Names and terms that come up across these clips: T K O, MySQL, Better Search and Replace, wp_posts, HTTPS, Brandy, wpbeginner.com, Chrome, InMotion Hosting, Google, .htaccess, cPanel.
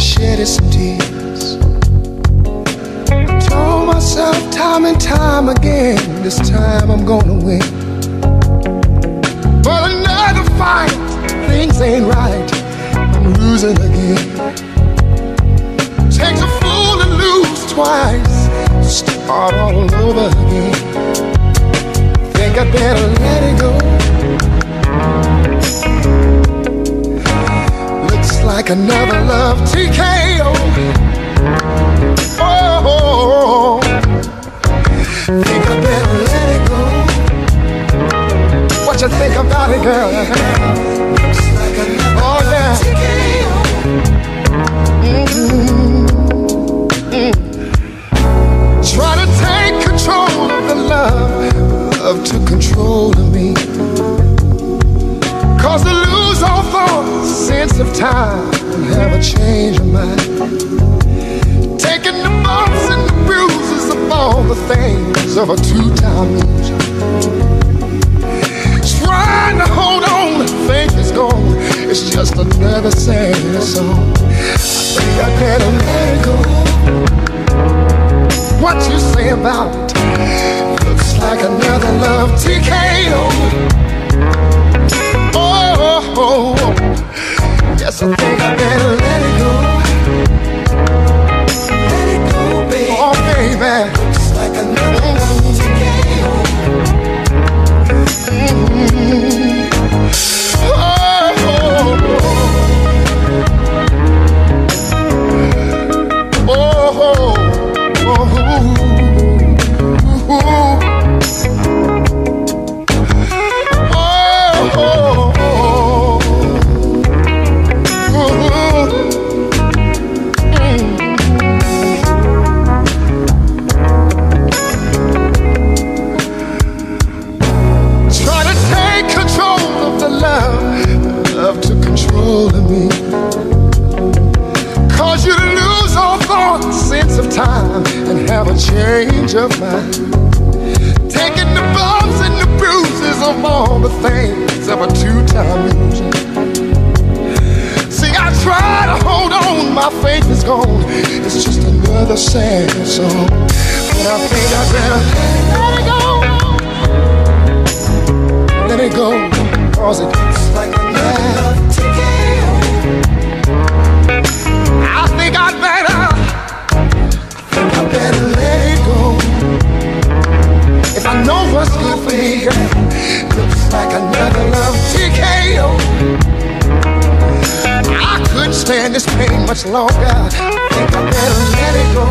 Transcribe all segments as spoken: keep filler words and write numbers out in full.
shedded some tears. I told myself time and time again, this time I'm gonna win. But another fight, things ain't right, I'm losing again. Takes a fool to lose twice, start all over again. Think I better let it go. Looks like another love T K O. Oh, think I better let it go. What you think about it, girl? Looks like another oh, yeah. T K O. Mm-hmm. Mm. Try to take control of the love. Love took control of me. Cause to lose all thought, sense of time, and have a change of mind. Taking the bumps and the bruises of all the things of a two-time loser. Trying to hold on, think it's gone. It's just another sad song. I think I better let it go. What you say about it? Looks like another love T K O. Oh, oh, oh, yes, I think I better let it go. Let it go, baby. Oh, baby. Looks like another love T K O. Mm-hmm. Oh, oh, oh, oh, oh, oh. Ooh. Oh, oh, oh. Ooh. Mm. Try to take control of the love, the love took control of me. Cause you to lose all thought, sense of time, and have a change of mind. Of all the things of a two-time illusion. See, I try to hold on, my faith is gone. It's just another sad song. But I think I better let it go. Let it go, cause it looks like a love to kill. I think I better, I think I better let it go. If I know what's good for me, girl. Looks like another love T K O. I couldn't stand this pain much longer. I think I better let it go.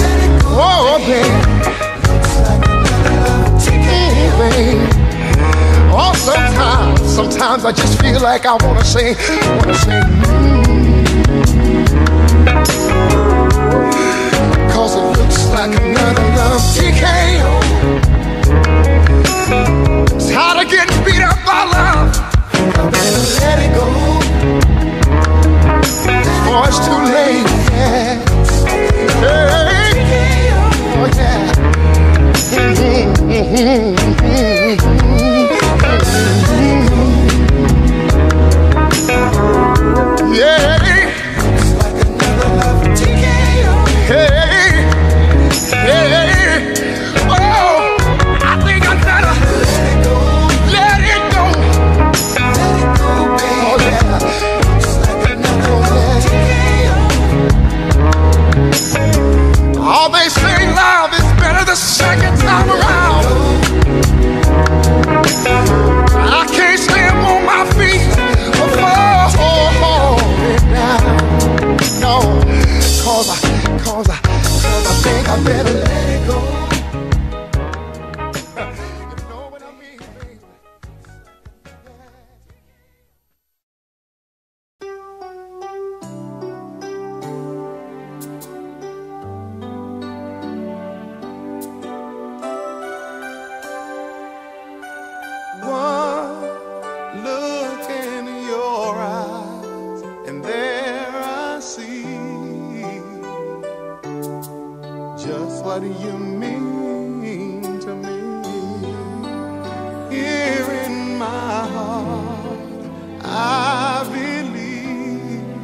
Let it go. Oh, baby. Looks like another love T K O. Oh, sometimes, sometimes I just feel like I wanna say, I wanna say, mm. Cause it looks like another love T K O. Tired of getting beat up by love. I better let it go. Oh, it's too late. Yeah. Hey. Oh, yeah. Mm-hmm, mm-hmm, mm-hmm. Yeah. Looks like another love T K O. Hey. Hey. Second time around, I can't stand on my feet or fall down. No, cause I, cause I, cause I think I better let it go. Here in my heart, I believe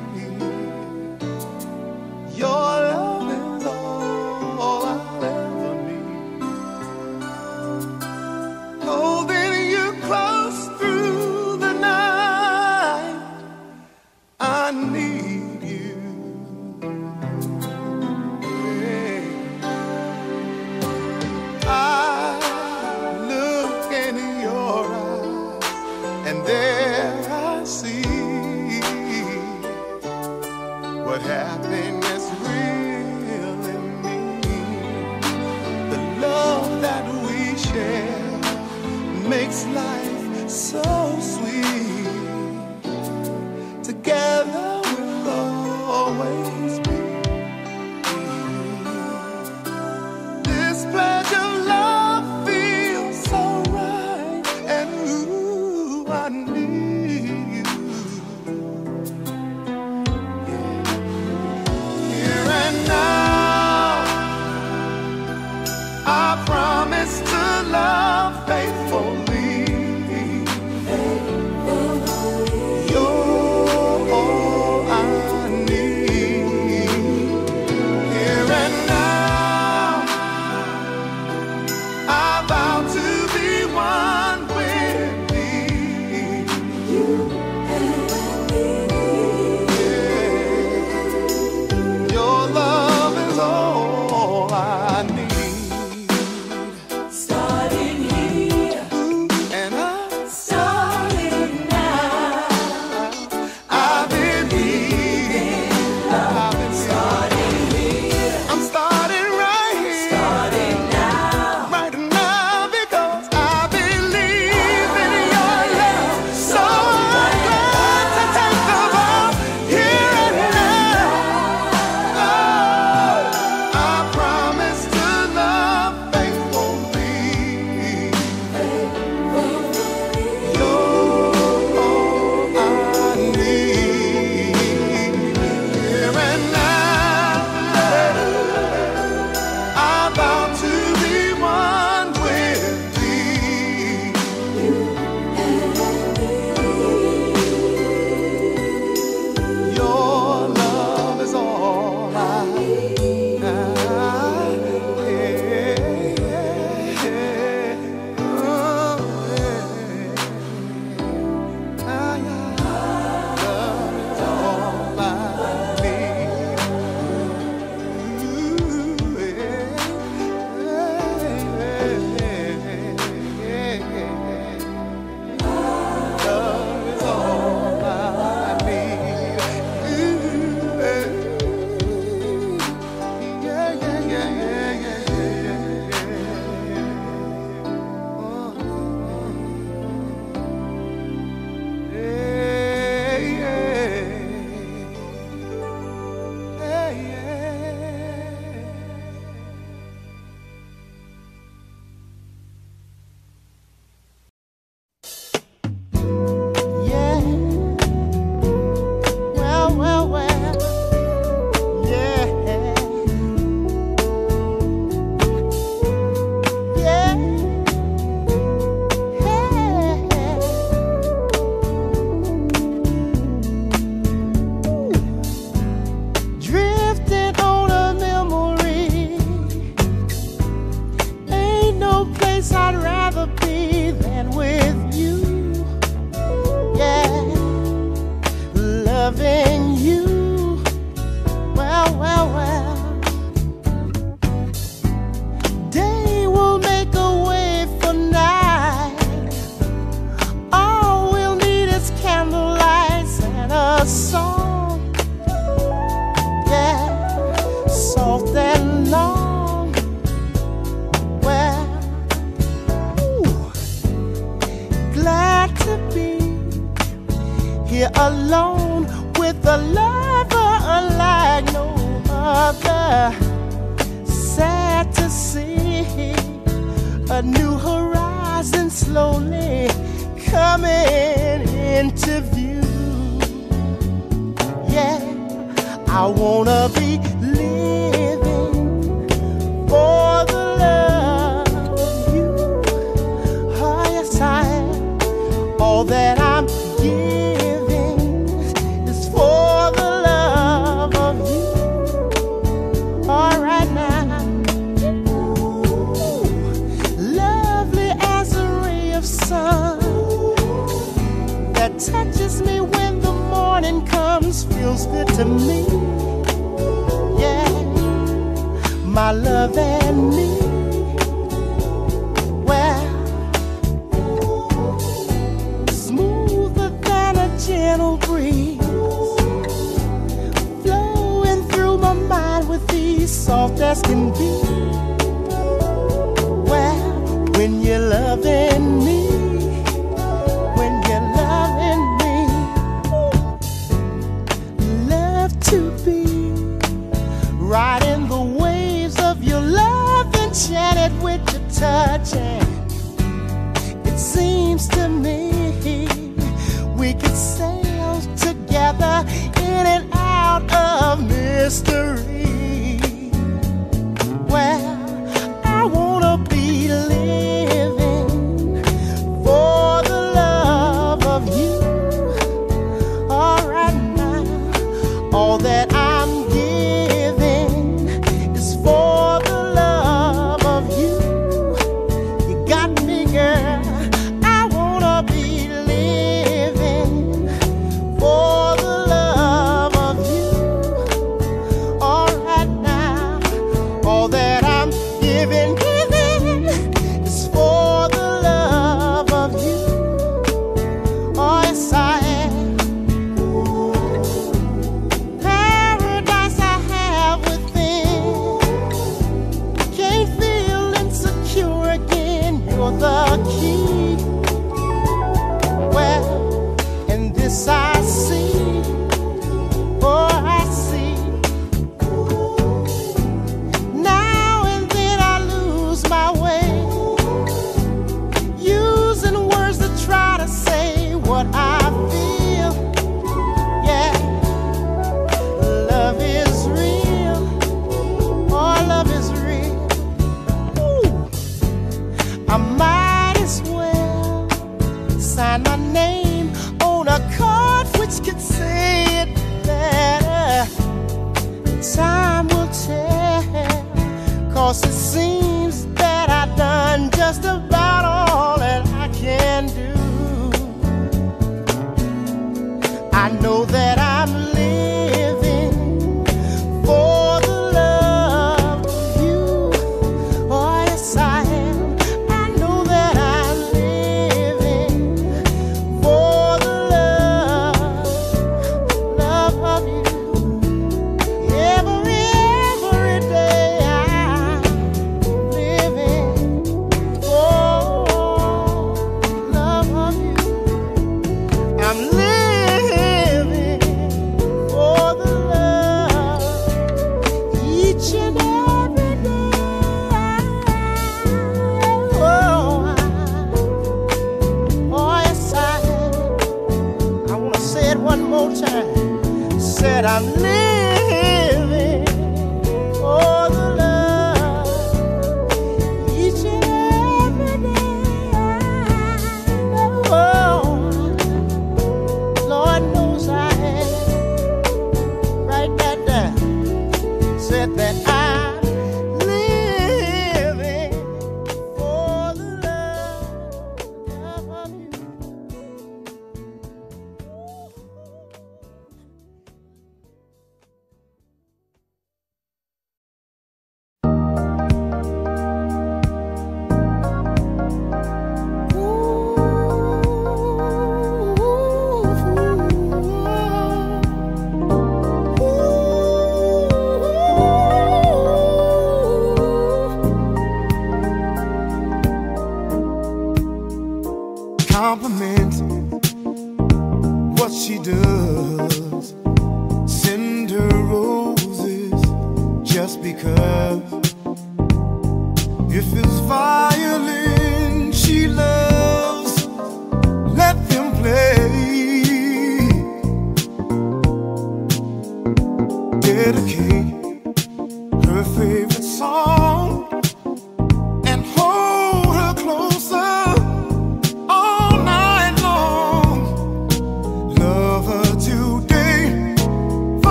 makes life so sweet. Together we'll always be. This pledge of love feels so right, and ooh, I need you. Yeah. Here and now, I promise to love faithfully. Can be well when you're loving me. touching. It seems to me we could sail together in and out of mystery. Well, I wanna be living for the love of you. All right now, all that I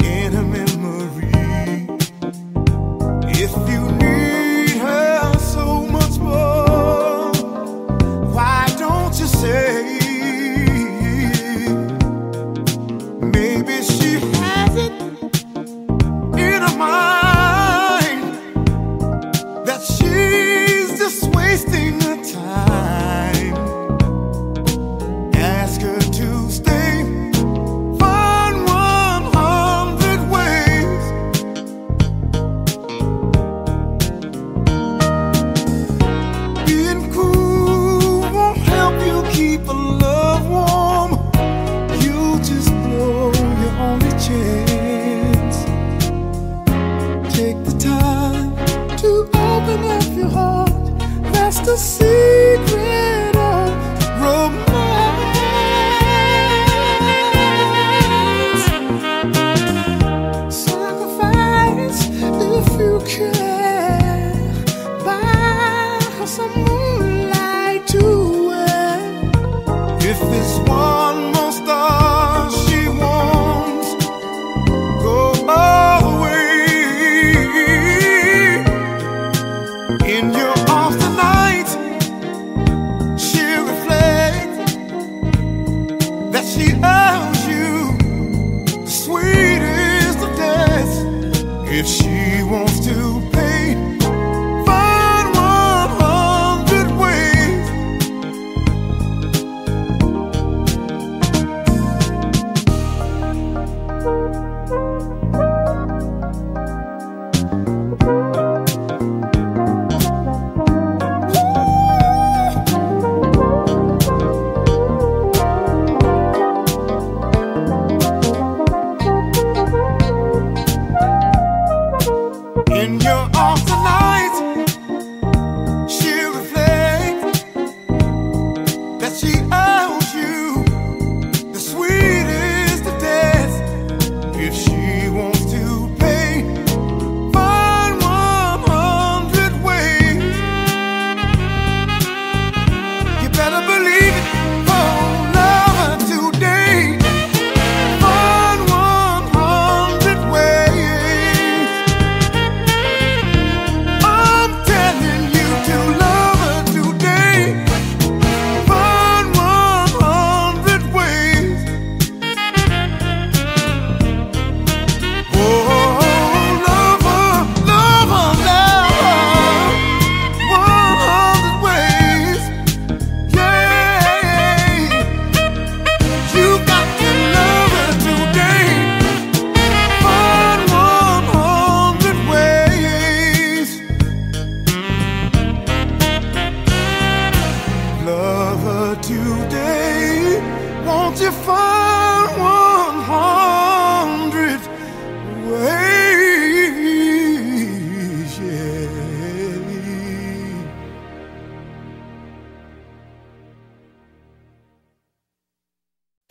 in a memory.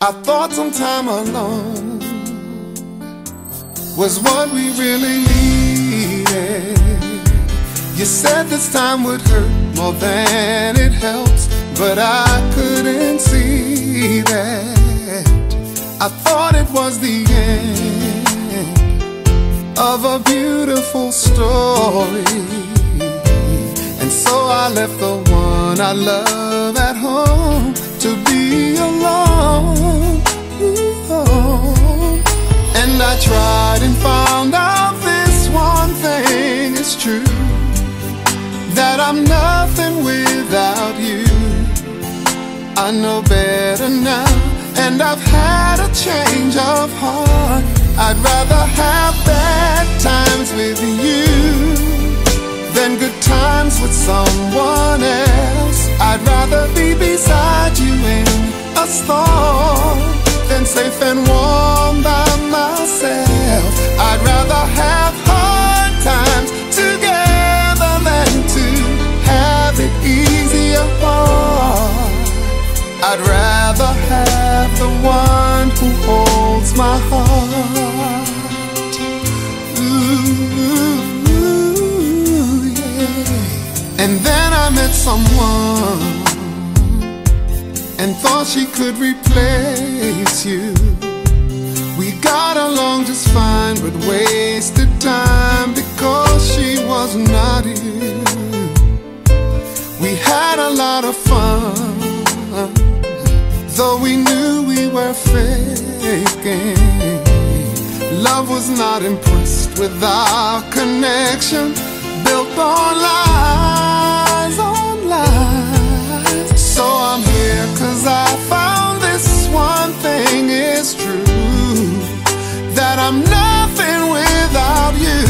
I thought some time alone was what we really needed. You said this time would hurt more than it helps, but I couldn't see that. I thought it was the end of a beautiful story, and so I left the one I love at home to be alone, and I tried and found out this one thing is true, that I'm nothing without you. I know better now, and I've had a change of heart. I'd rather have bad times with you than good times with someone else. I'd rather be beside you in a storm than safe and warm by myself. I'd rather have hard times together than to have it easy apart. I'd rather have the one who holds my heart. Ooh, ooh, yeah. And then I met someone and thought she could replace you. We got along just fine, but wasted time because she was not you. We had a lot of fun, though we knew we were faking. Love was not impressed with our connection, built on lies, on lies. So I'm here 'cause I found this one thing is true, that I'm nothing without you.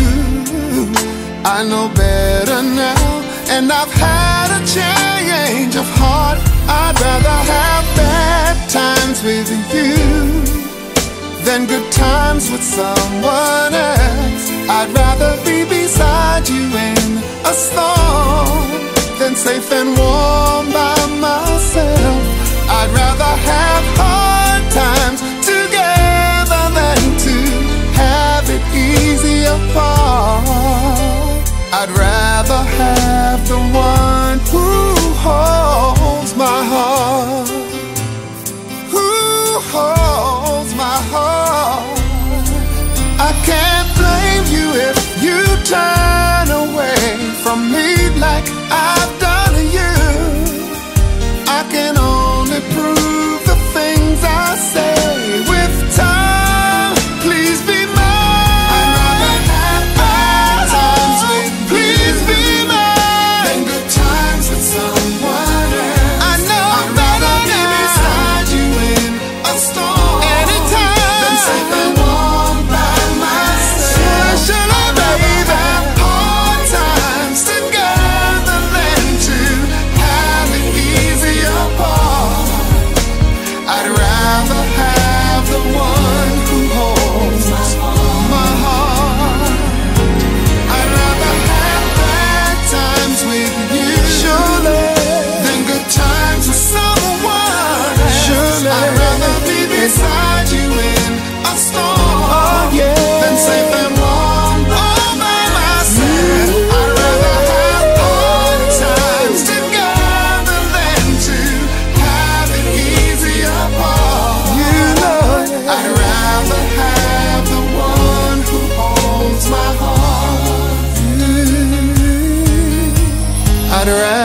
I know better now, and I've had a change of heart. I'd rather have bad times with you than good times with someone else. I'd rather be beside you in a storm than safe and warm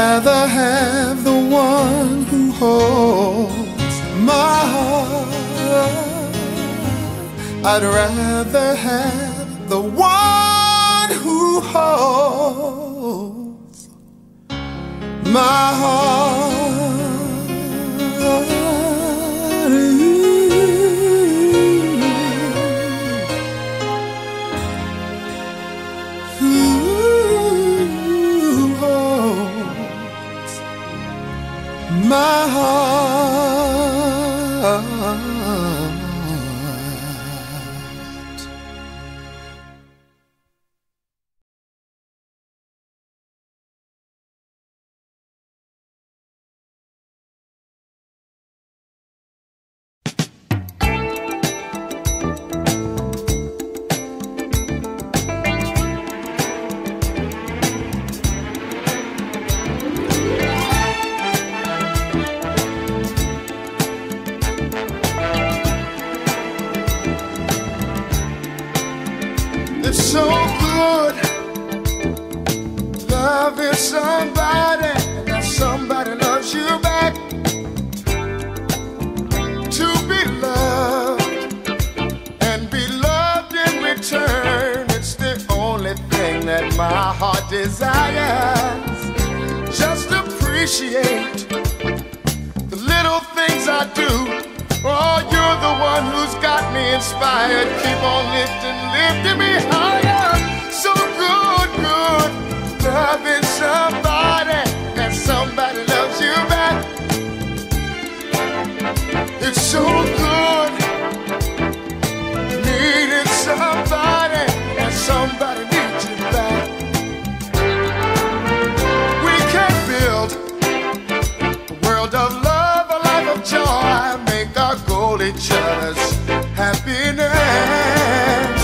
rather have the one who holds my heart. I'd rather have the one who holds my heart. Ooh. Ooh. My heart. My heart desires. Just appreciate the little things I do. Oh, you're the one who's got me inspired. Keep on lifting, lifting me higher. So good, good, loving somebody, and somebody loves you back. It's so good, needing somebody, and somebody needs you back. Each other's happiness.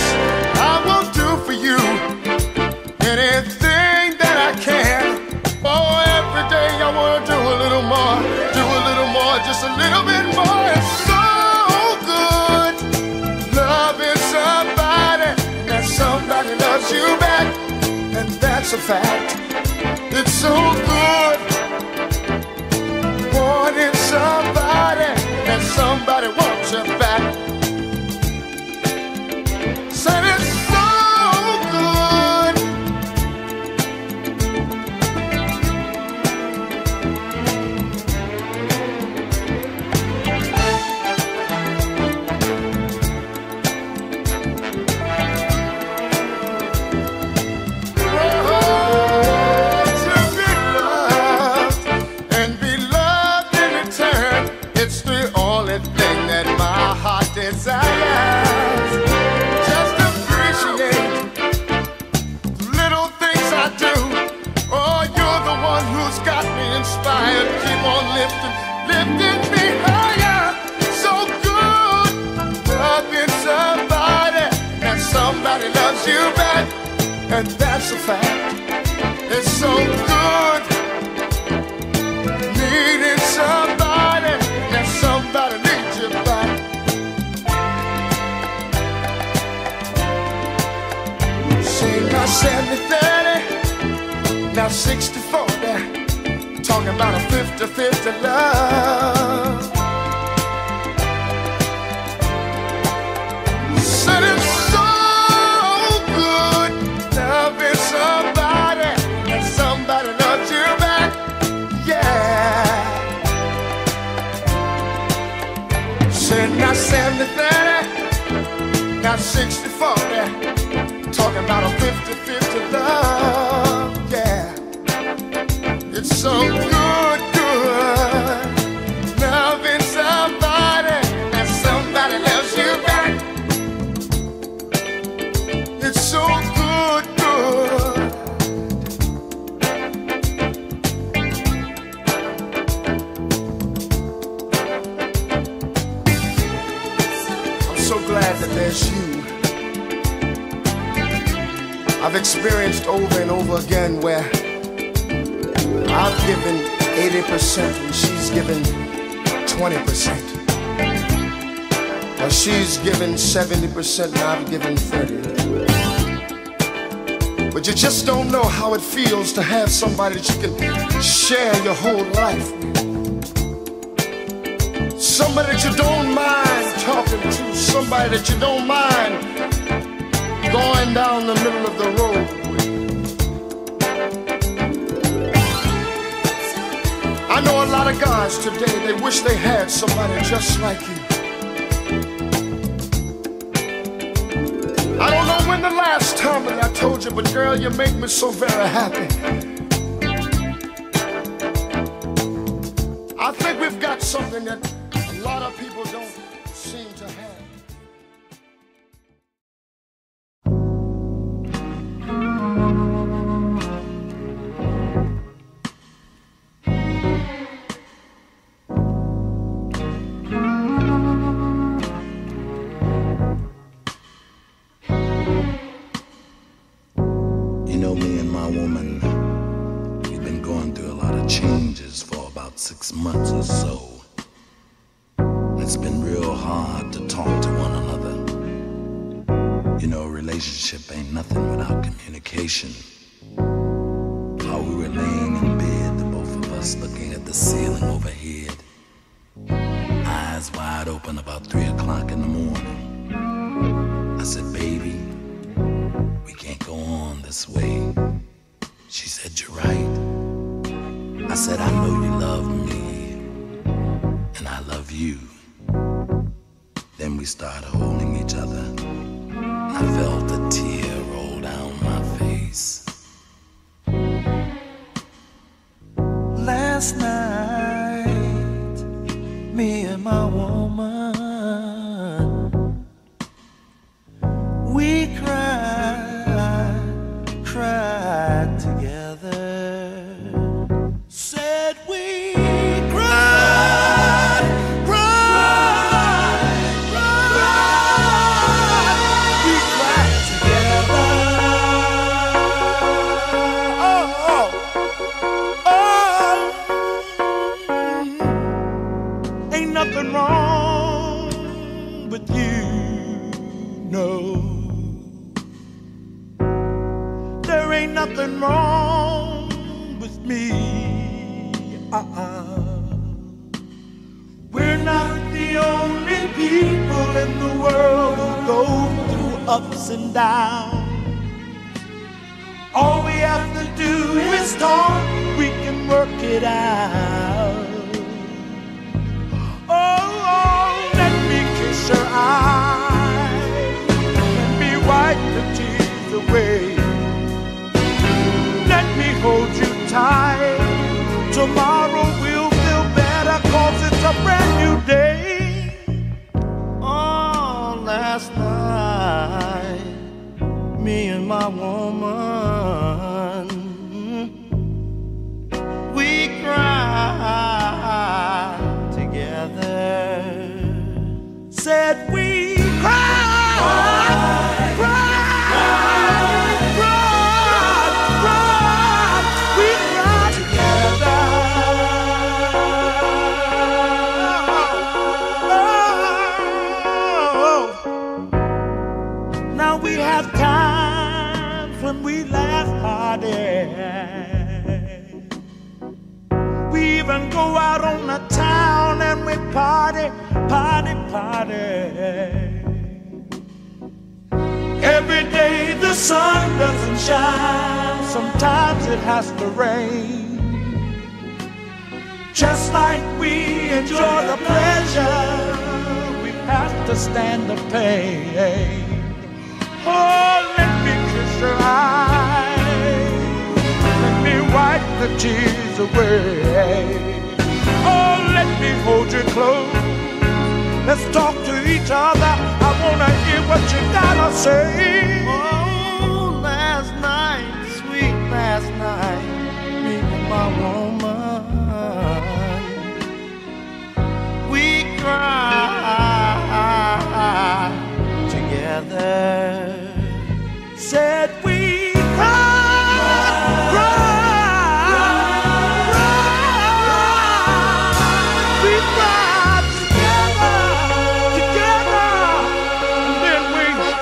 I will do for you anything that I can. Oh, every day I want to do a little more, do a little more, just a little bit more. It's so good loving somebody, that somebody loves you back, and that's a fact. It's so good wanting somebody, and somebody wants you back. Said it's so good. Oh, to be loved and be loved in return. It's the only thing that my heart desires. Just appreciate the little things I do. Oh, you're the one who's got me inspired. Keep on lifting, lifting me higher. So good, loving somebody, and somebody loves you back, and that's a fact. It's so good, needing somebody. Somebody needs you back. Sing my seventy thirty, now sixty forty. Talking about a fifty fifty love. Said it's so good loving somebody, and somebody loves you back. Yeah. Now seventy thirty, now sixty forty, talking about a fifty fifty love, yeah. It's so good, good, loving somebody, and somebody loves you back. It's so good, there's you. I've experienced over and over again where I've given eighty percent and she's given twenty percent. Or she's given seventy percent and I've given thirty. But you just don't know how it feels to have somebody that you can share your whole life with. Somebody that you don't mind talking to. Somebody that you don't mind going down the middle of the road with. I know a lot of guys today, they wish they had somebody just like you. I don't know when the last time that I told you, but girl, you make me so very happy. I think we've got something that a lot of people don't seem to have. Six months or so. It's been real hard to talk to one another. You know, a relationship ain't nothing without communication. How we were laying in bed, the both of us looking at the ceiling overhead, eyes wide open, about three o'clock in the morning. I said, baby, we can't go on this way. She said, you're right. I said, I know you love me, and I love you. Then we started holding each other, and I felt a tear roll down my face. Last night, me and my woman, we cried, cried together. Nothing wrong with me. Uh-uh. We're not the only people in the world who go through ups and downs. All we have to do is talk, we can work it out. Oh, oh, let me kiss your eyes, let me wipe the tears away. Let me hold you tight. Tomorrow we'll feel better, cause it's a brand new day. Oh, last night, me and my woman, we cried together. Said we cried, cried, cried, cried. We even go out on the town and we party, party, party. Every day the sun doesn't shine, sometimes it has to rain. Just like we enjoy the pleasure, we have to stand the pain. Oh, let me kiss your eyes, wipe the tears away. Oh, let me hold you close. Let's talk to each other. I wanna hear what you gotta say. Oh, last night, sweet last night, me and my woman, we cried together. Said we cried.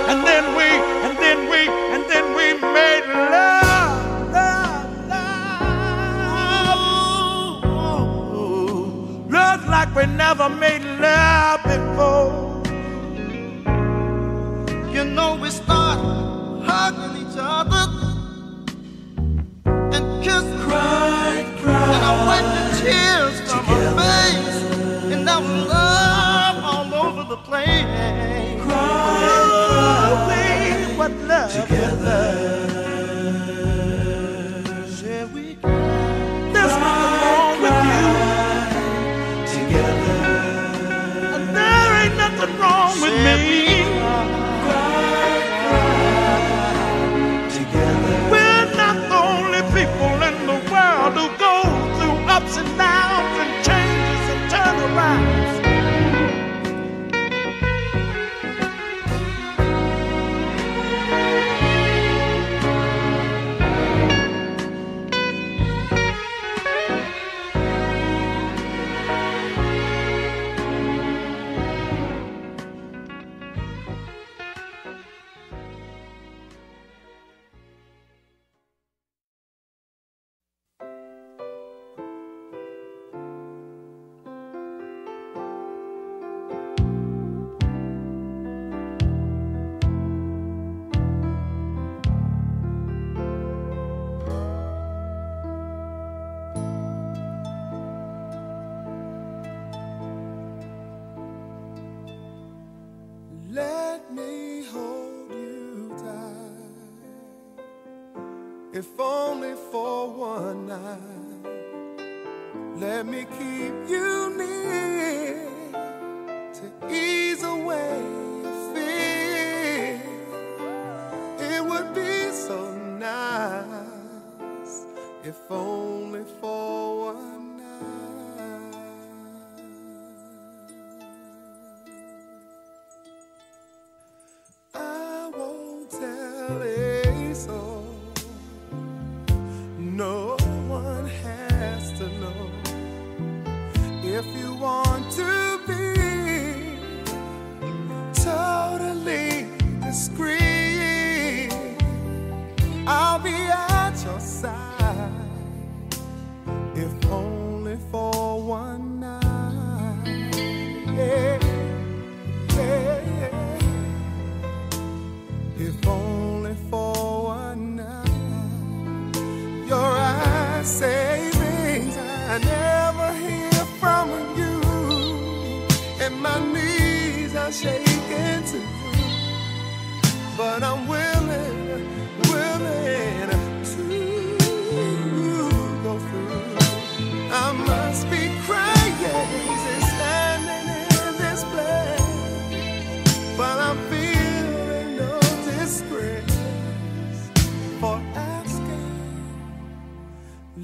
And then we, and then we, and then we made love. like we never made love before. You know we started hugging each other and kissed, cried, cried, and I wiped the tears from her face, and now love all over the place. Cried, cried, away what love together. And downs and changes and turnarounds. If only for one night, let me keep you near to ease away fear. It would be so nice if only for one night. I won't tell a soul. No one has to know. If you want to be totally discreet, I'll be at your side, if only for one night. Yeah, yeah, yeah. If only for one night. Your eyes say things I never hear from you, and my knees are shaking too. But I'm willing, willing to go through. I must be crazy standing in this place, but I'm feeling no disgrace for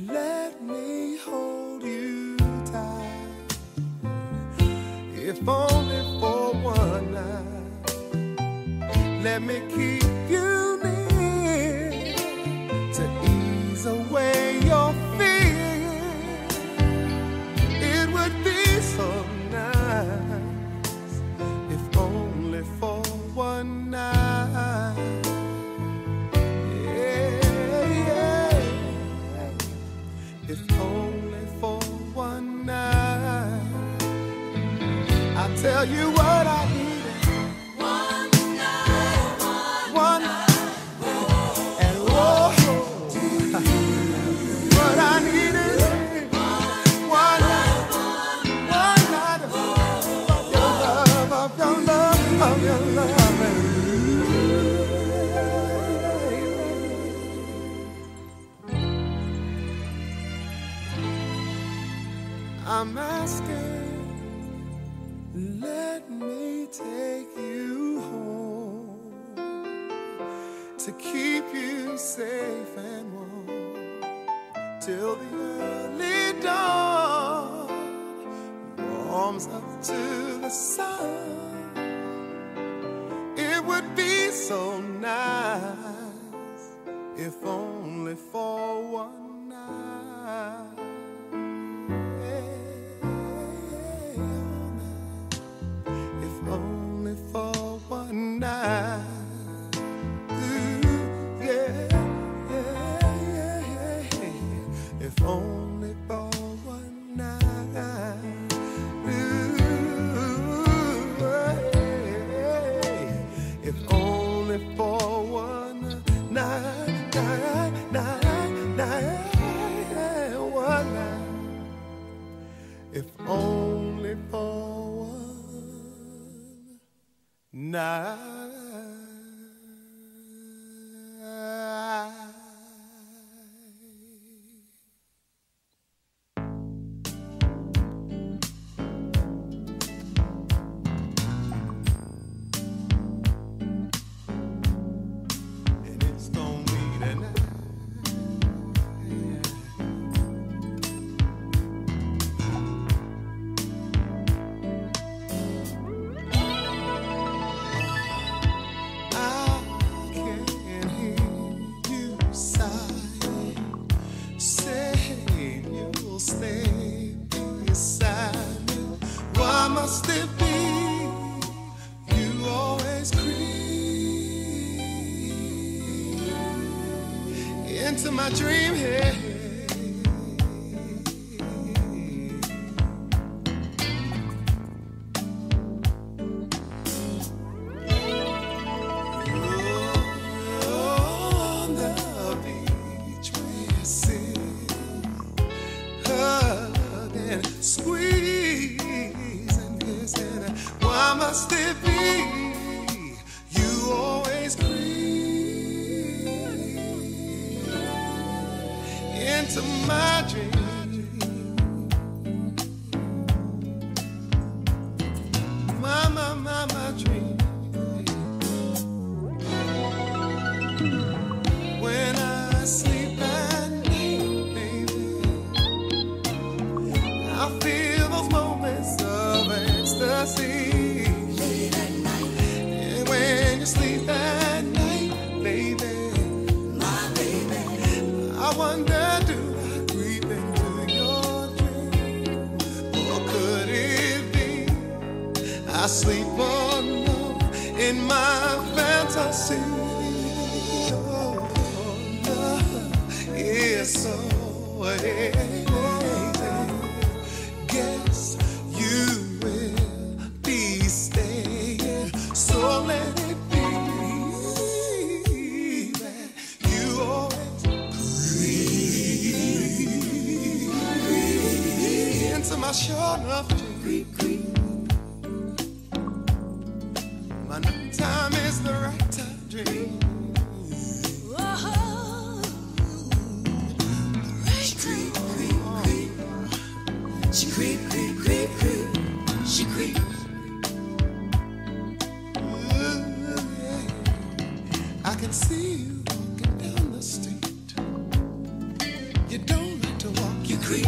let me hold you tight, if only for one night. Let me keep you near to ease away your fear. It would be so nice if only for one night. If only for one night. I'll tell you what I needed. One night, one, one night, oh, and oh, oh. What I needed. One, one night, one, one night, of oh, your love, of your love, of your love, and you. I'm asking, let me take you home to keep you safe and warm till the early dawn warms up to the sun. It would be so nice if only for one night. One night. Ooh, yeah, yeah, yeah, yeah, yeah. If only for one night. if only for one night. Must it be you always creep into my dream here? On the beach we sit, hug and squeeze. Why must it be you always creep into my dreams? Late at night, and when you sleep at night, baby, my baby, I wonder, do I creep into your dreams? Or could it be I sleep alone in my fantasy? Oh, love is so amazing. Guess you my short enough to creep, creep. My night time is the right time to dream. Oh, the right time, creep, creep, creep. She creep, creep, creep, creep. She creep. Ooh, yeah. I can see you walking down the street. You don't like to walk, you creep.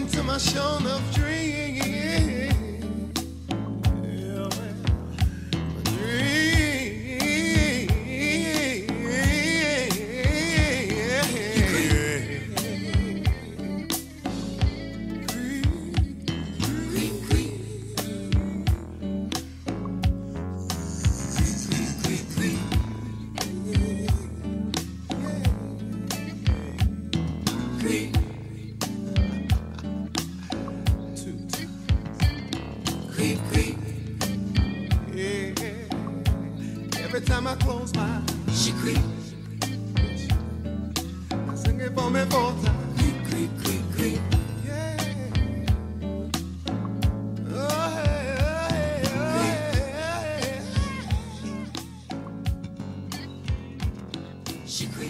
Into my shown of dream, yeah, my dream, yeah. Creep, creep, creep, creep, creep, creep, yeah, creep. Creep, creep. Yeah. Every time I close my eyes, she creeps. Now sing it for me four times. Creep, creep, creep, creep. Yeah. Oh, hey, oh, hey, oh, hey, oh, hey. She creeps. She creeps.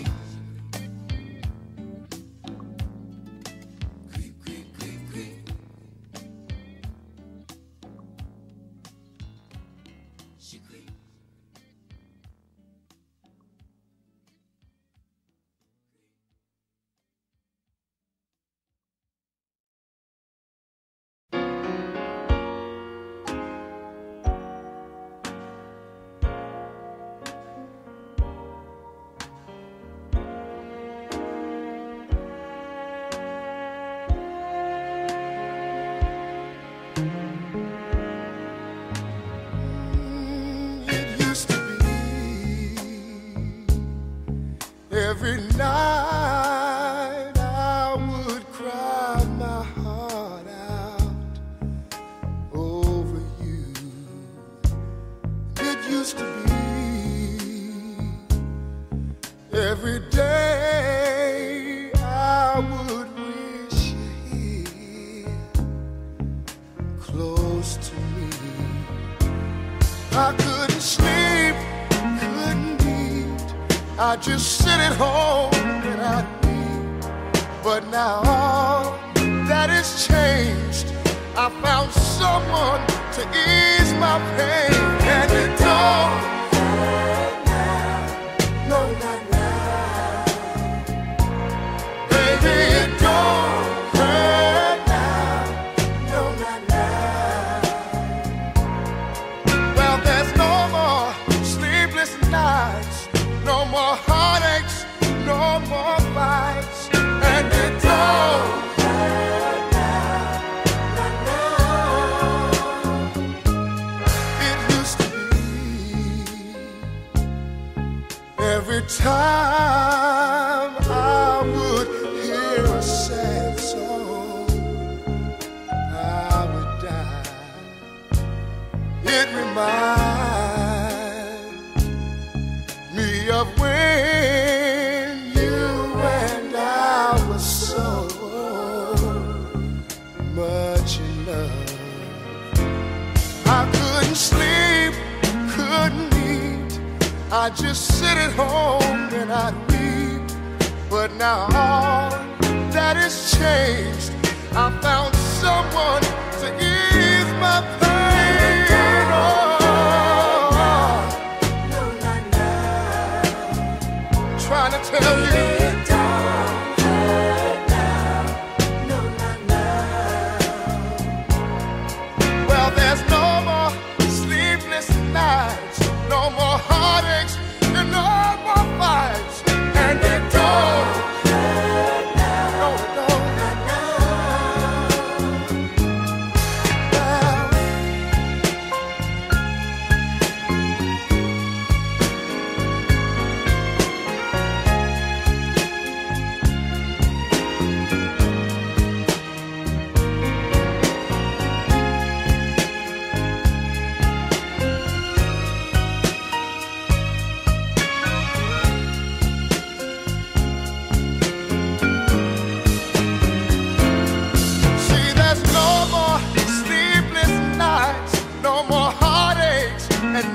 I just sit at home and I think. But now all that has changed. I found someone to ease my pain. And it don't hurt now. No, not now. Baby, it don't hurt now. No, not now. Well, there's no more sleepless nights, no more heartaches, no more fights. And it don't. Every time I would hear a sad song, I would die. It reminds me of when you and I were so much in love. I couldn't sleep, couldn't eat. I just sit at home and I weep. But now all that is changed. I found someone to ease my pain. Oh, no, not now. Trying to tell you it don't hurt now. No, not now. Well, there's no more sleepless nights, no more heartaches. And it don't hurt now. No, no, no, and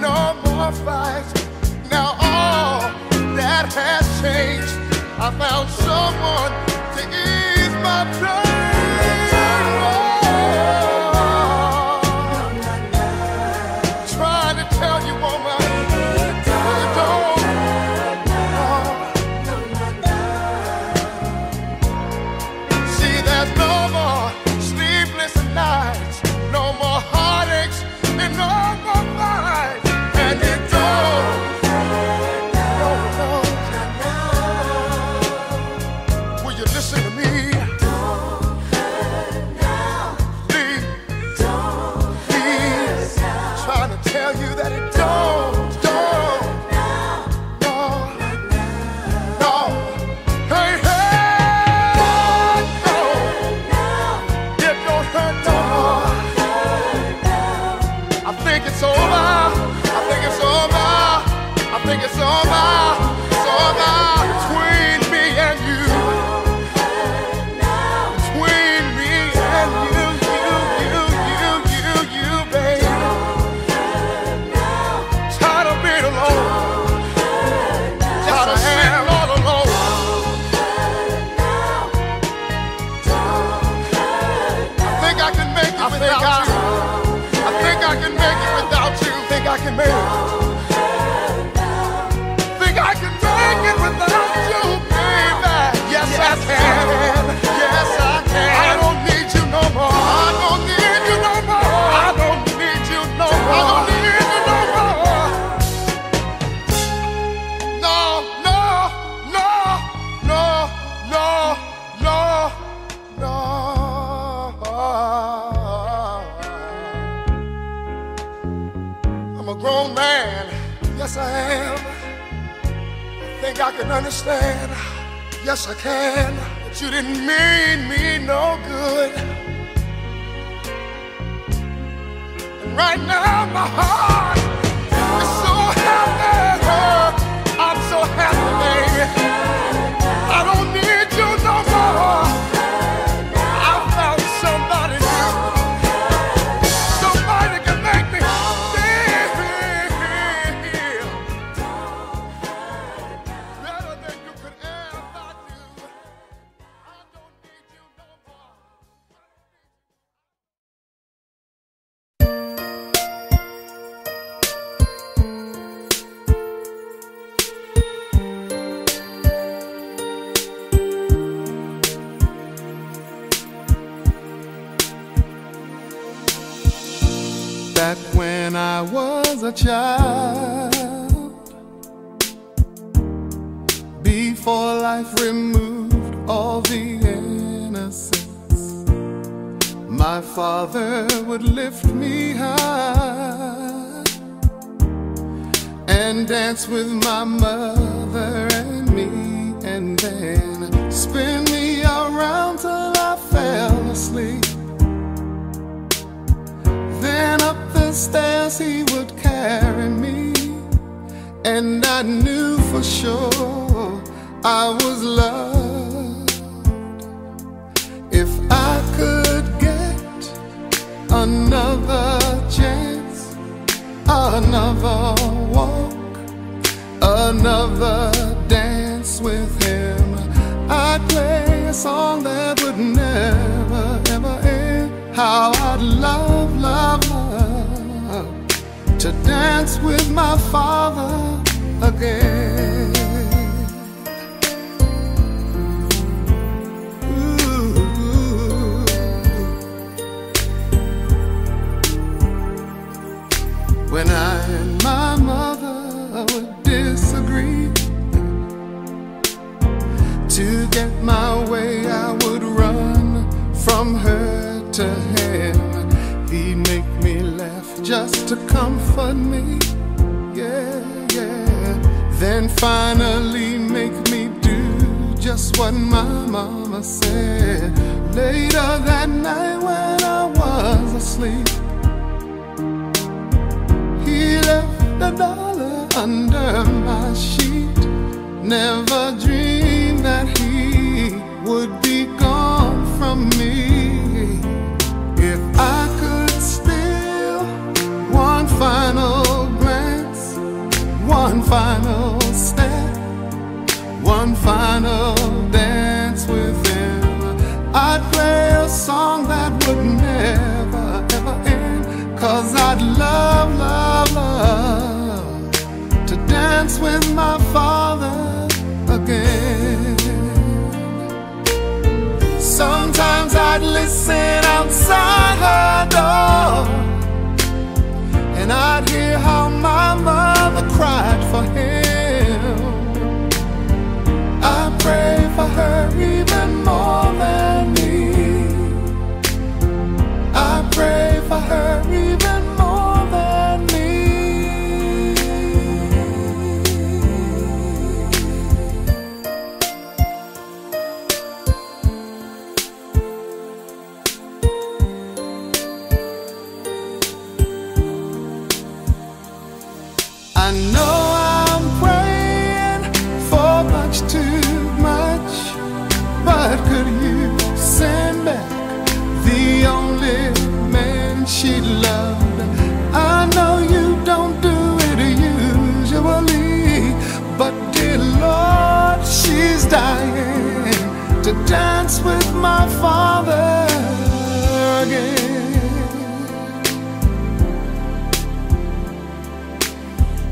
no more fights. Now all that has changed. I found someone to ease my pain. Trying to tell you, woman, it don't hurt. See, there's no more sleepless nights, no more heartaches, and no more fights. Understand, yes I can, but you didn't mean me no good. And right now my heart is so happy, I'm so happy, baby. I don't need you no more. I found somebody new, somebody can make me feel. I was a child, before life removed all the innocence, my father would lift me high and dance with my mother and me, and then spin me around till I fell asleep. Then up the stairs he would carry me, and I knew for sure I was loved. If I could get another chance, another walk, another dance with him, I'd play a song that would never ever end. How I'd love to dance with my father again. Ooh. When I and my mother would disagree, to get my way I would run from her to him. He'd make me laugh just to comfort me, yeah, yeah. Then finally make me do just what my mama said. Later that night when I was asleep, he left a dollar under my sheet. Never dreamed that he would be gone from me. If I final glance, one final step, one final dance with him, I'd play a song that would never ever end. Cause I'd love, love, love to dance with my father again. Sometimes I'd listen outside her door, and I'd hear how my mother cried for him. I pray for her even more than me. I pray for her even more than I know I'm praying for much too much, but could you send back the only man she loved? I know you don't do it usually, but dear Lord, she's dying to dance with my father again.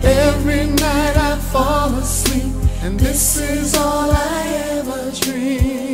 Every night I fall asleep, and this is all I ever dream.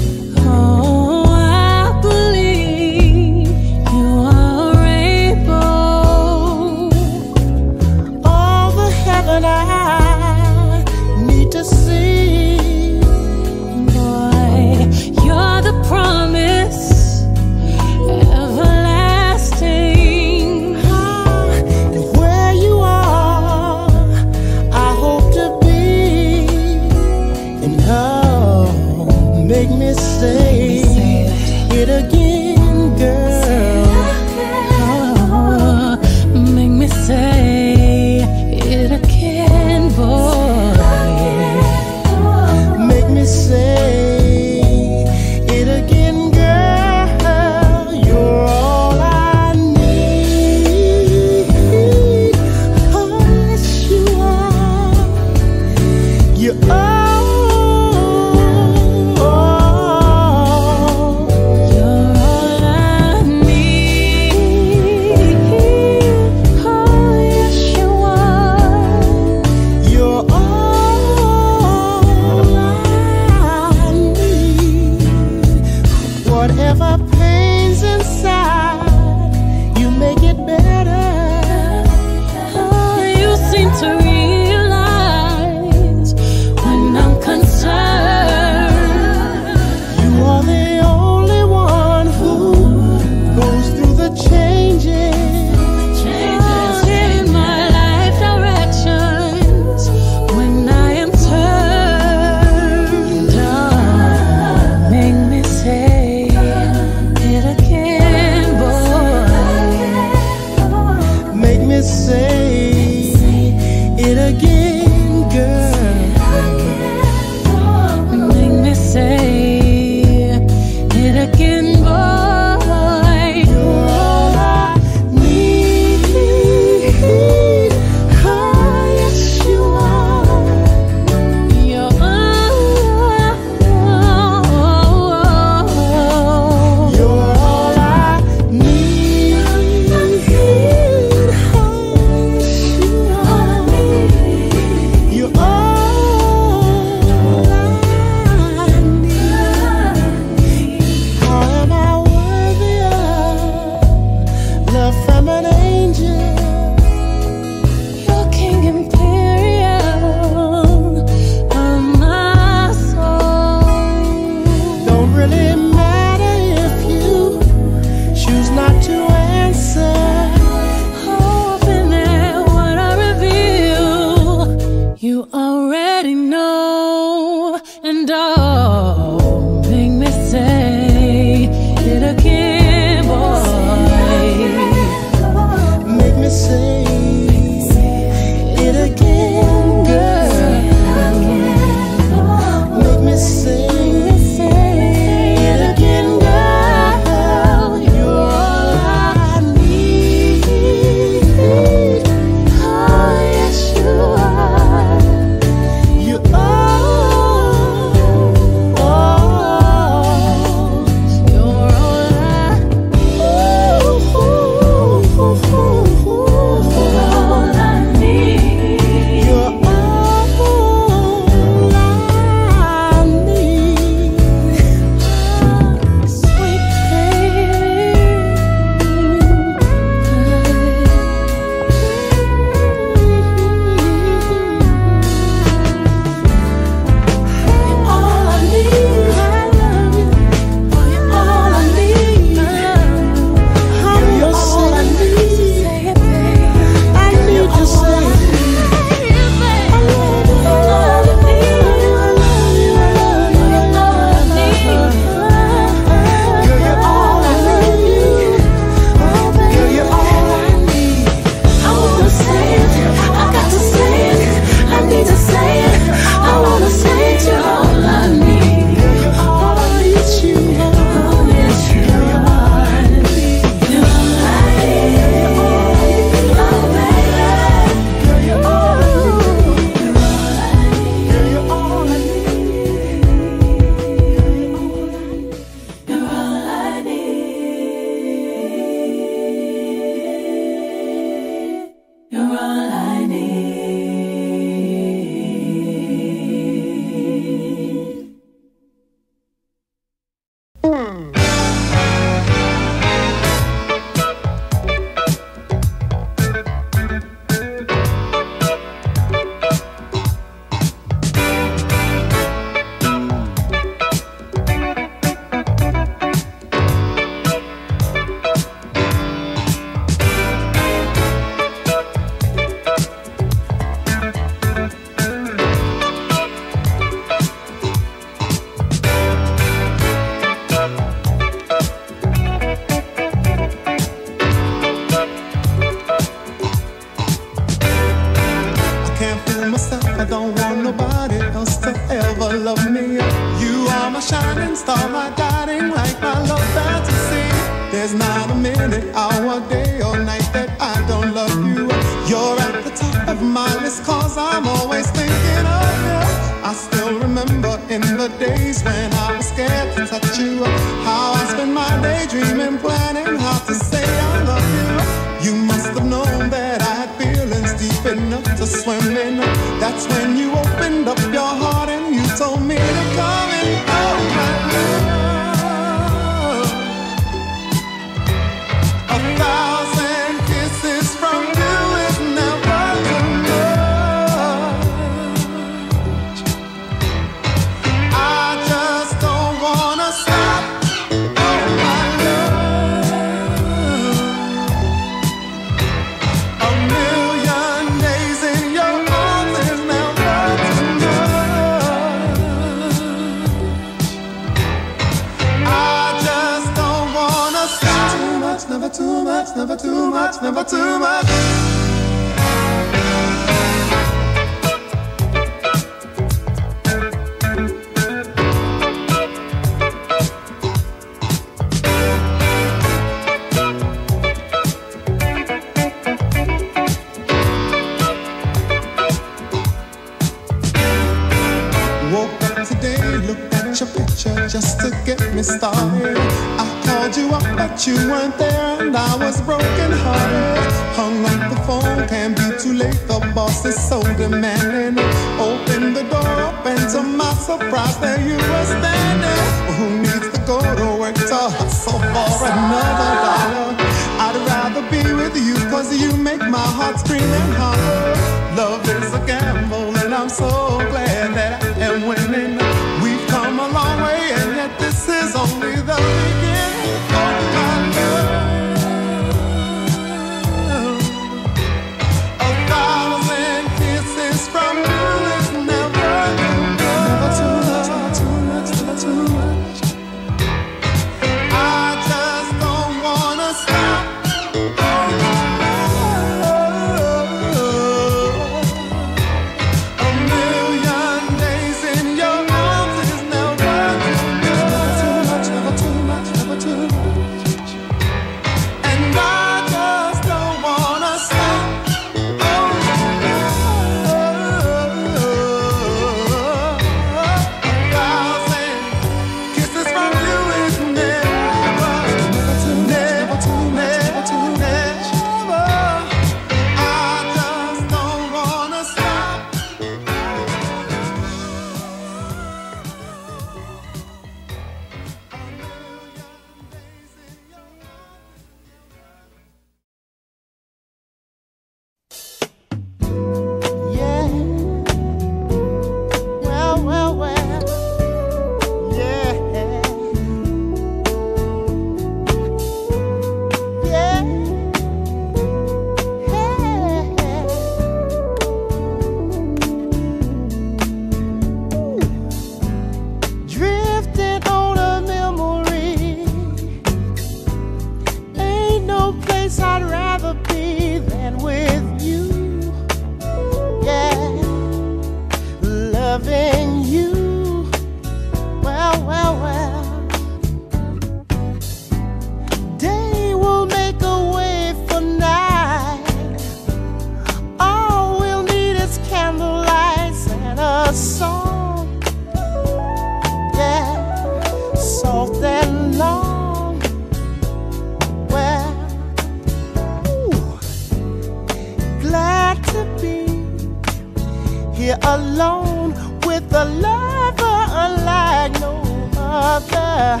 you alone with a lover unlike no other.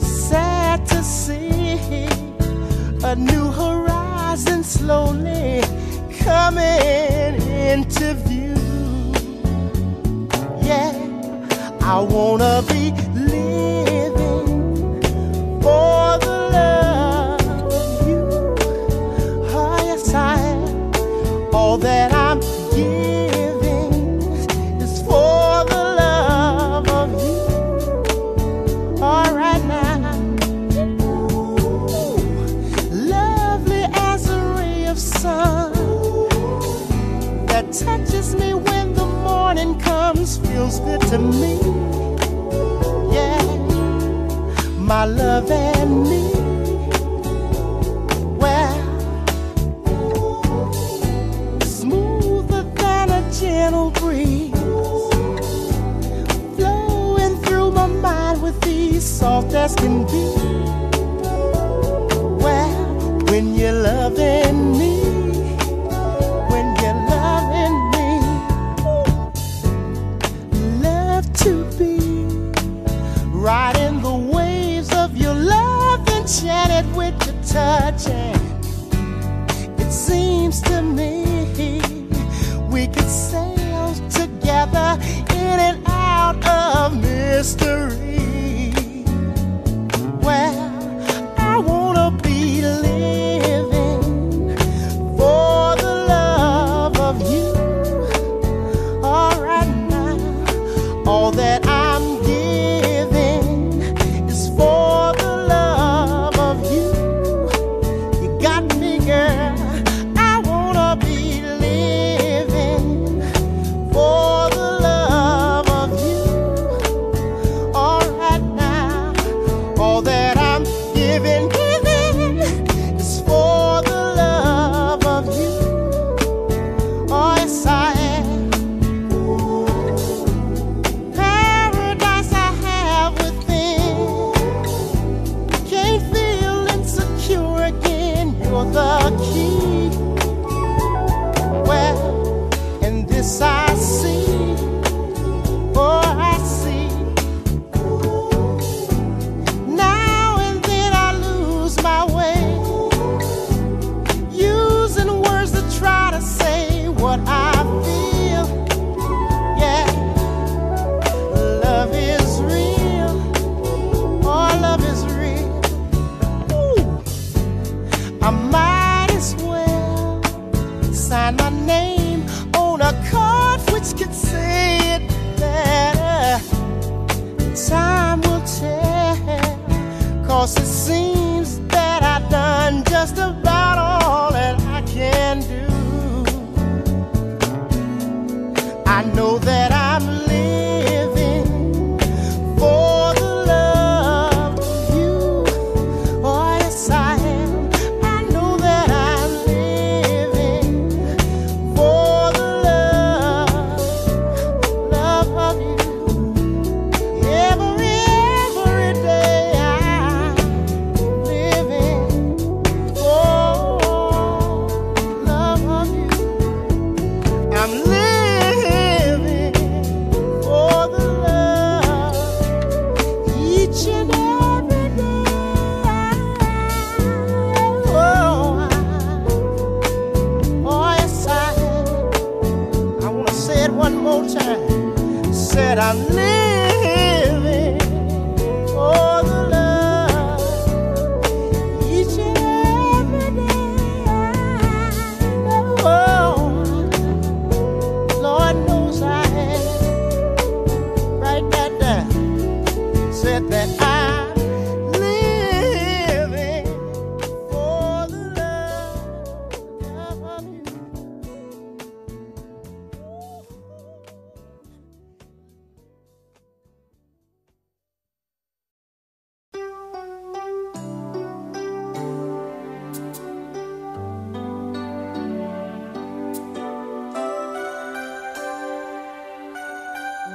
Sad to see a new horizon slowly coming into view. Yeah, I wanna be living for the love of you. Oh yes, I am. All that I'm giving is for the love of you. All right now. Ooh, lovely as a ray of sun that touches me when the morning comes, feels good to me. Yeah, my love and me. Well, smoother than a gentle breeze, flowing through my mind with ease, soft as can be. Well, when you're loving me, when you're loving me, love to be right in the waves of your love, enchanted with your touch. And it seems to me we could sail together in and out of mystery. Well, I wanna be living for the love of you. All right now, all that I'm giving is for the love of you. You got me, girl. I wanna be living for the love of you. All right now, all that I'm giving, giving is for the love of you. Oh yes, I am. Ooh, paradise I have within. Can't feel insecure again. You're the key. Well, and this I see. Oh, I see. Now and then I lose my way, using words to try to say what I feel. Yeah, love is real. Oh, love is real. Ooh, I might as well sign my name on a card which could say it better. Time will tell, cause it seems that I've done just about all that I can do. I know that I'm living for the love of you. Oh yes, I am. I know that I'm living for the love, love of you. Every, every day I'm living for love of you. I'm living for the love each and every day. Oh, I, oh yes, I am. I want to say it one more time. Said I'm living for the love each and every day. I, oh, Lord knows I am. Write that down. Said that I'm living for the love of you.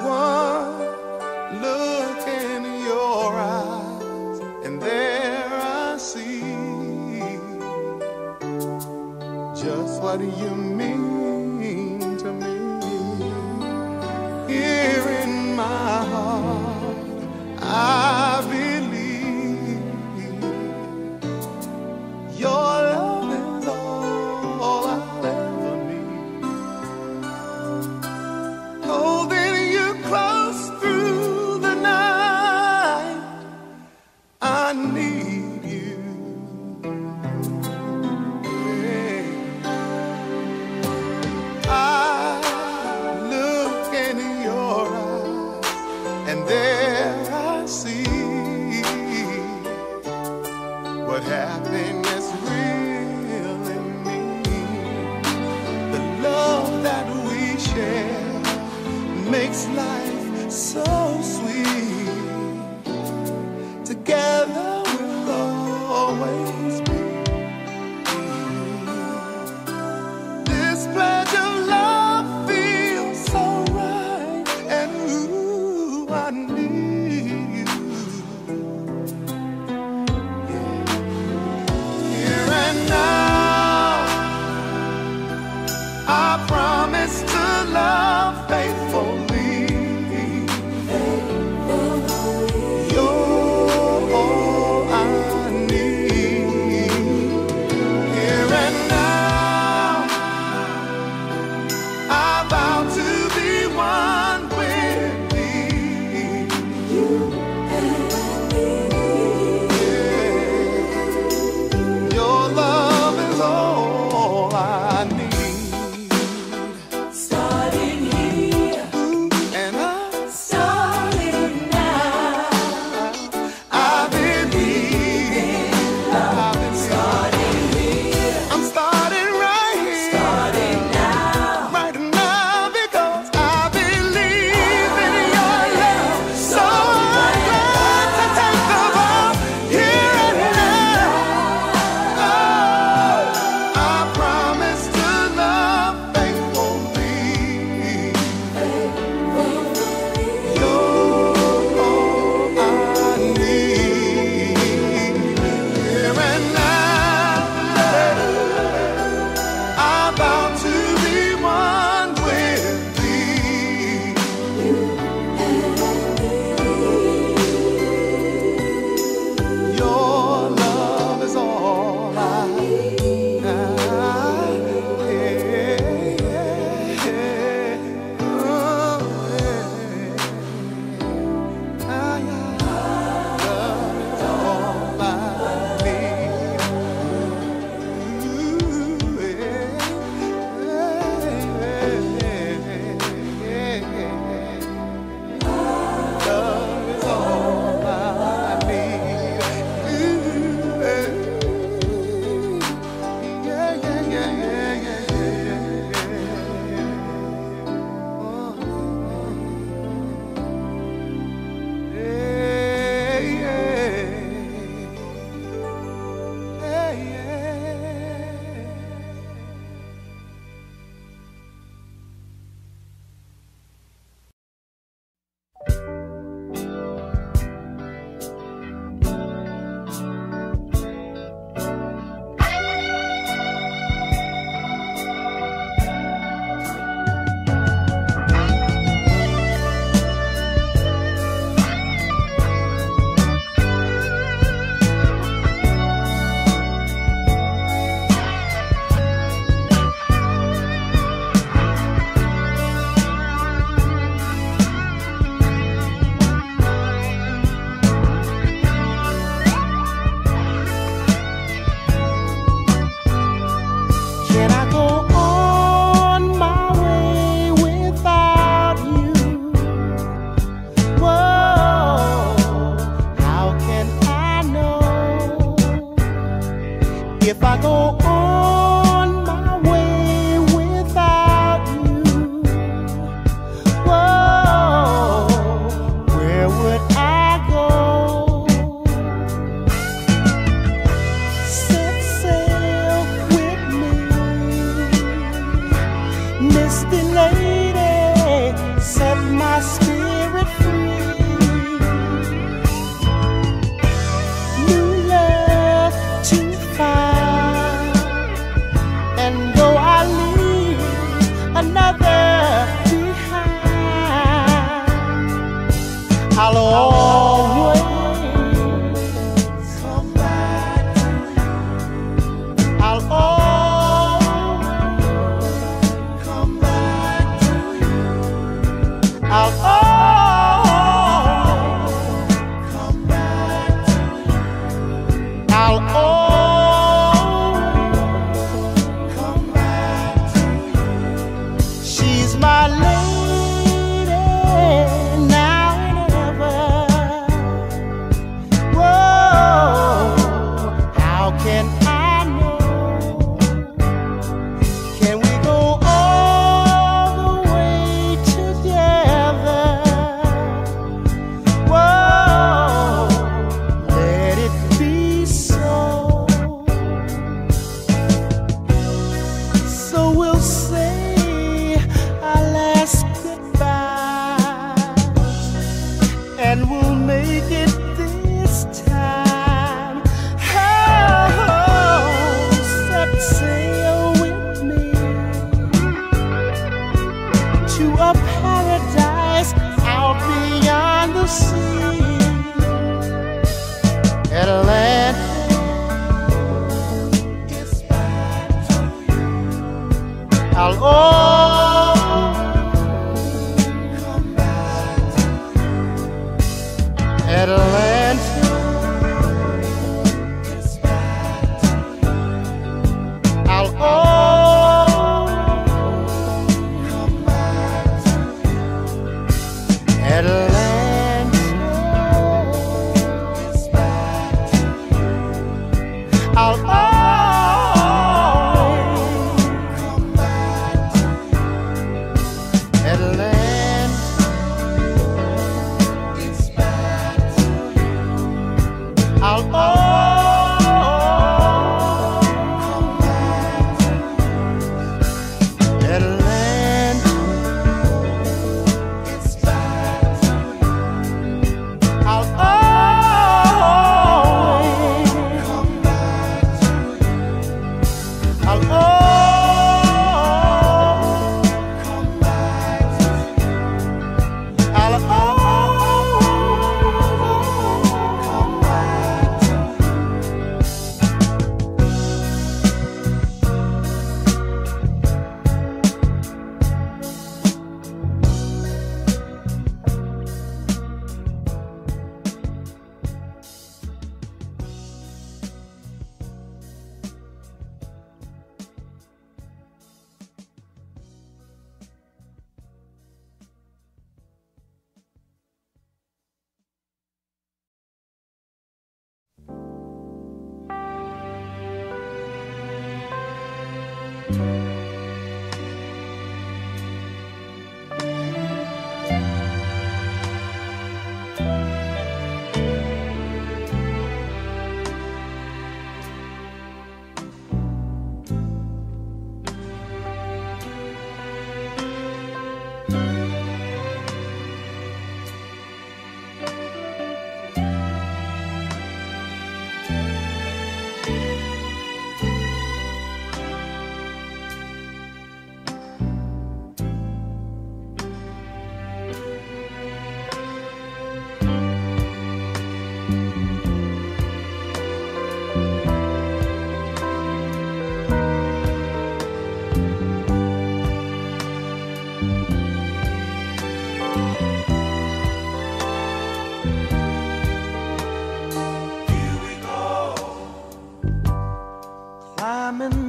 One look in your eyes, and there I see just what you mean to me. here in my heart, I believe your love is all I'll ever need. Holding you close through the night, I need you. Yeah. I And there I see what happiness really means. The love that we share makes life so sweet. Together we'll always be. This pledge of love feels so right, and ooh, I need you. Yeah. Here and now, I promise to love faithfully. faithfully. You're all I need. Here and now, I vow to be one. If I go on my way without you, whoa, where would I go? Set sail with me, misty lady, set my spirit free. Another behind. I'll always come back to Atlanta. I'll always come back to Atlanta. I'll always come back to Atlanta. It's back to you. I'll always come back to Atlanta. It's back to you. I'll always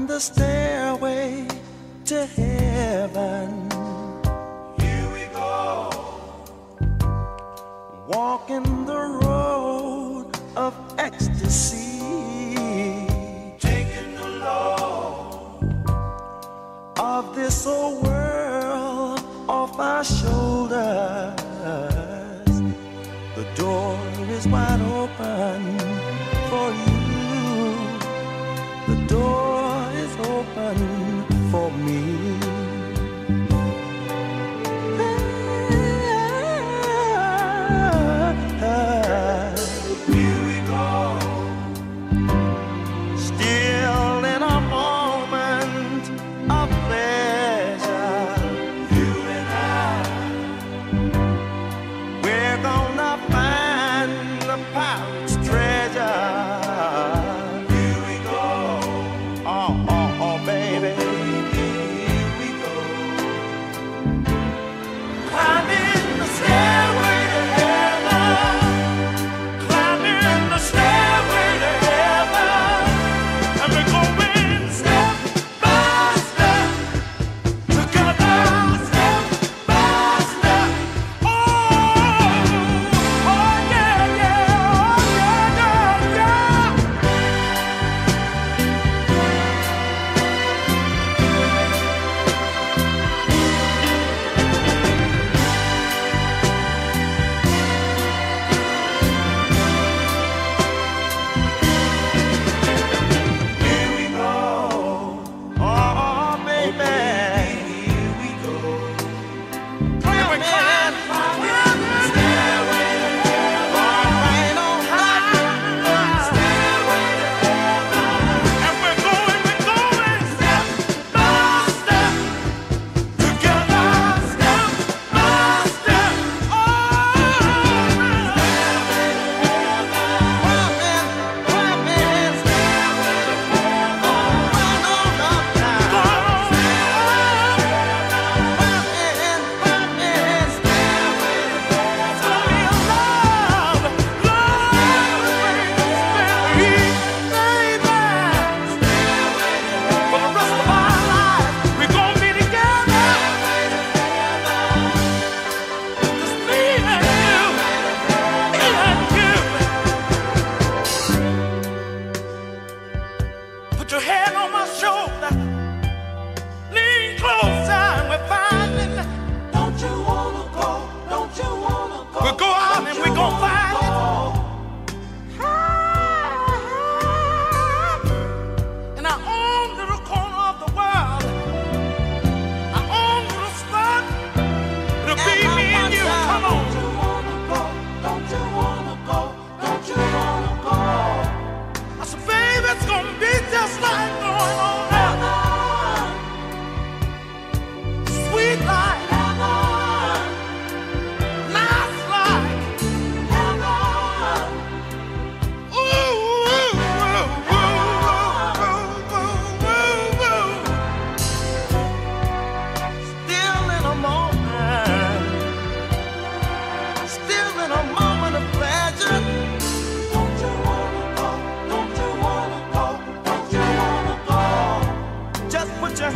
the stairway to heaven. Here we go. Walking the road of ecstasy. Taking the load of this old world off our shoulders. The door is wide open for you. The door open for me. Ah, ah, here we go. Still in a moment of pleasure. You and I, we're gonna find the past treasure. Here we go. Oh, oh, baby.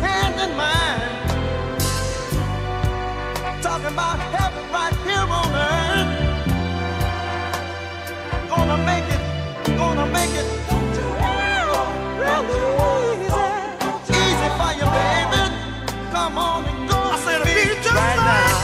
hand in mine, talking about heaven right here on earth. Gonna make it, gonna make it. Don't you worry, easy, easy for you, baby. Come on and go. I said, be just right now.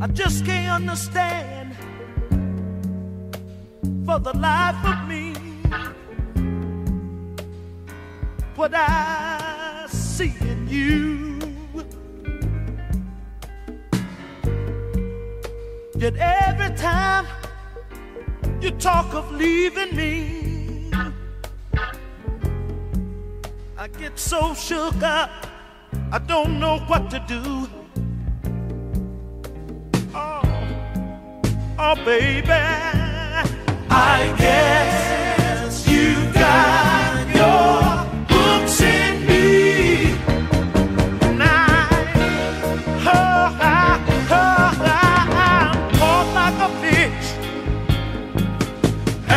I just can't understand, for the life of me, what I see in you. Yet every time you talk of leaving me, I get so shook up, I don't know what to do. Oh, baby, I guess you got your books in me, and I, oh, I, oh, I, I'm caught like a fish,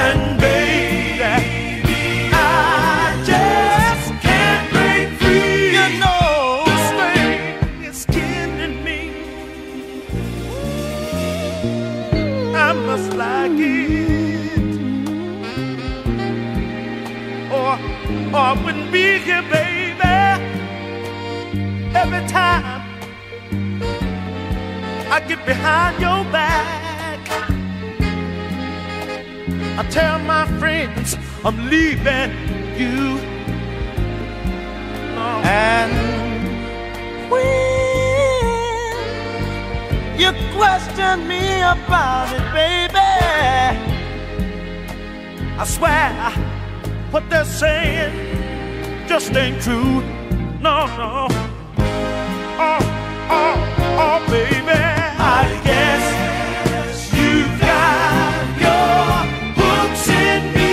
and baby, I just can't break free. You know, this thing is killing me. I must like it, or, or I wouldn't be here, baby. Every time I get behind your back, I tell my friends I'm leaving you, oh. And we. You question me about it, baby. I swear what they're saying just ain't true. No, no. Oh, oh, oh, baby. I guess you got your books in me,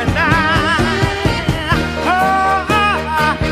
and I, oh, I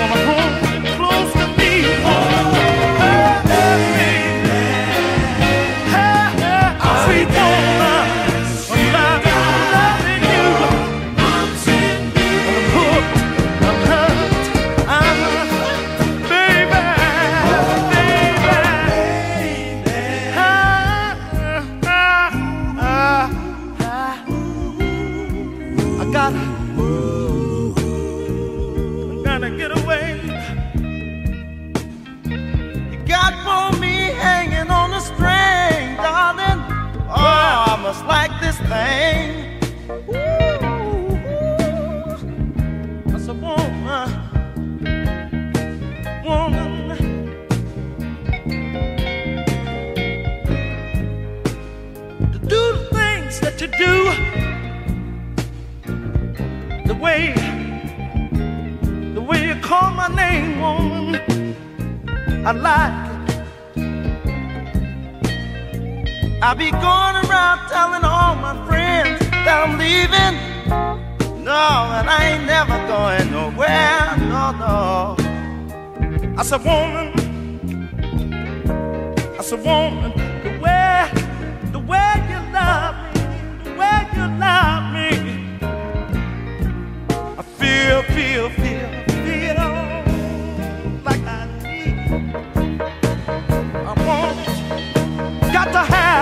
wanna hold just like this thing. Ooh, that's a woman, woman, to do the things that you do, the way, the way you call my name, woman, I like it. I'll be going around telling all my friends that I'm leaving. No, and I ain't never going nowhere, no, no. I said, woman, I said, woman, the way, the way you love me, the way you love me, I feel, feel, feel, feel like I need. I want it, got to have.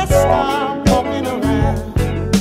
Let's start walking around.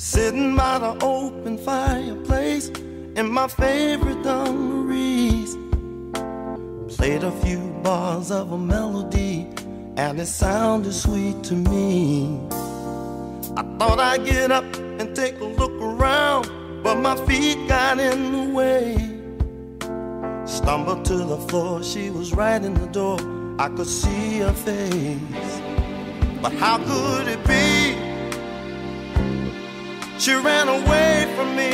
Sitting by the open fireplace in my favorite dungarees, played a few bars of a melody and it sounded sweet to me. I thought I'd get up and take a look around, but my feet got in the way. Stumbled to the floor, she was right in the door, I could see her face. But how could it be? She ran away from me,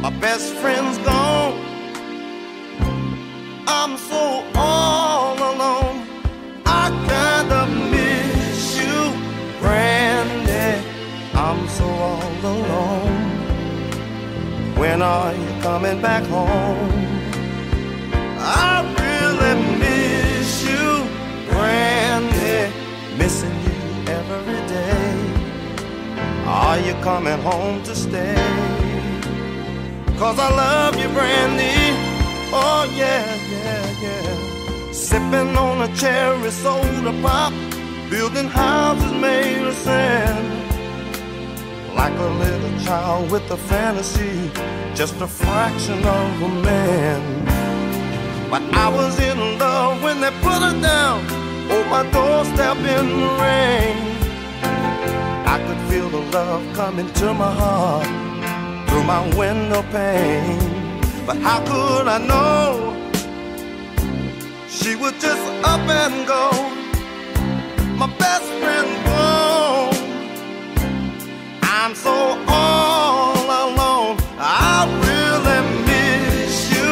my best friend's gone, I'm so all alone. I kinda miss you, Brandy, I'm so all alone. When are you coming back home? I really miss you, Brandy, missing you every day. Are you coming home to stay? Cause I love you, Brandy. Oh yeah, yeah, yeah. Sipping on a cherry soda pop, building houses made of sand, like a little child with a fantasy, just a fraction of a man. But I was in love when they put her down on my doorstep in the rain. I could feel the love coming to my heart through my window pane. But how could I know she would just up and go? My best friend gone, I'm so all alone. I really miss you,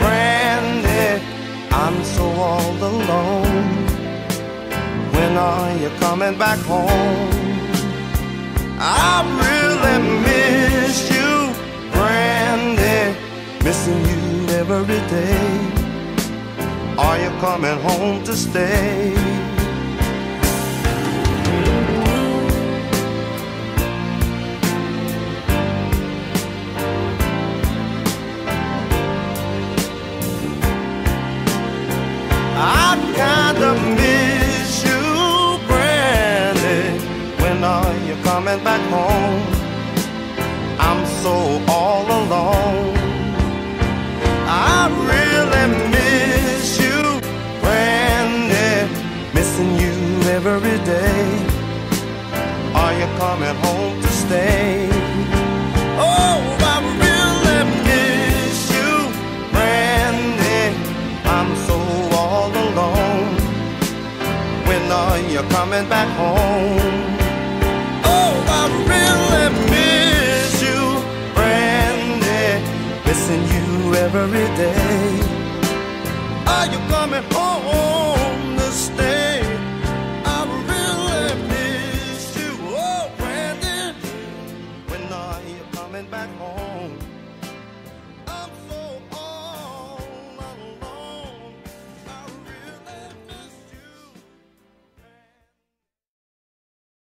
Brandy, I'm so all alone. When are you coming back home? I really miss you, Brandy, missing you every day. Are you coming home to stay? I kinda miss you, Brandy, when are you coming back home? I'm so all alone. I really miss you, Brandy, missing you every day. Are you coming home to stay. Oh, I really miss you, Brandy. I'm so all alone. When are you coming back home? Oh, I really miss you, Brandy. Missing you every day. Are you coming home?